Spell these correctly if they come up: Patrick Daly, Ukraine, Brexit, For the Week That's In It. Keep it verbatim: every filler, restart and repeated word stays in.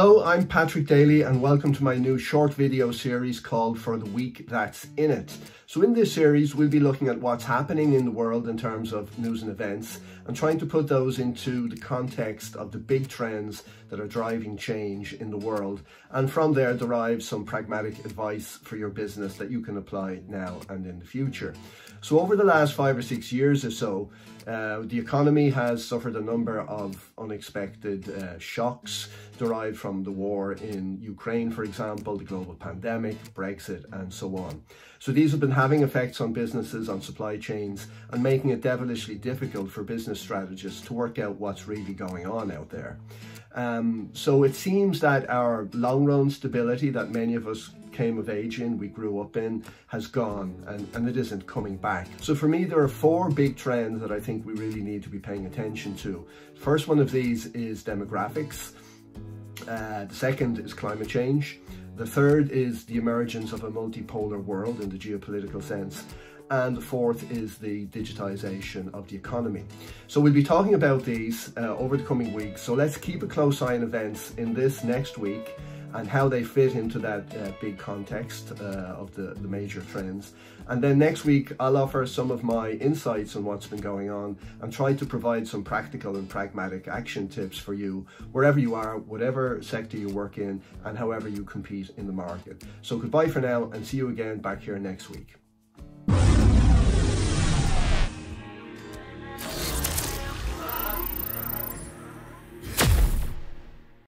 Hello, I'm Patrick Daly and welcome to my new short video series called For the Week That's In It. So in this series, we'll be looking at what's happening in the world in terms of news and events and trying to put those into the context of the big trends that are driving change in the world. And from there, derive some pragmatic advice for your business that you can apply now and in the future. So over the last five or six years or so, uh, the economy has suffered a number of unexpected uh, shocks derived from the war in Ukraine, for example, the global pandemic, Brexit, and so on. So these have been having effects on businesses, on supply chains, and making it devilishly difficult for business strategists to work out what's really going on out there. Um, so it seems that our long-run stability that many of us came of age in, we grew up in, has gone and, and it isn't coming back. So for me, there are four big trends that I think we really need to be paying attention to. The first one of these is demographics. Uh, the second is climate change. The third is the emergence of a multipolar world in the geopolitical sense. And the fourth is the digitization of the economy. So we'll be talking about these uh, over the coming weeks. So let's keep a close eye on events in this next week and how they fit into that uh, big context uh, of the, the major trends. And then next week, I'll offer some of my insights on what's been going on and try to provide some practical and pragmatic action tips for you, wherever you are, whatever sector you work in, and however you compete in the market. So goodbye for now, and see you again back here next week.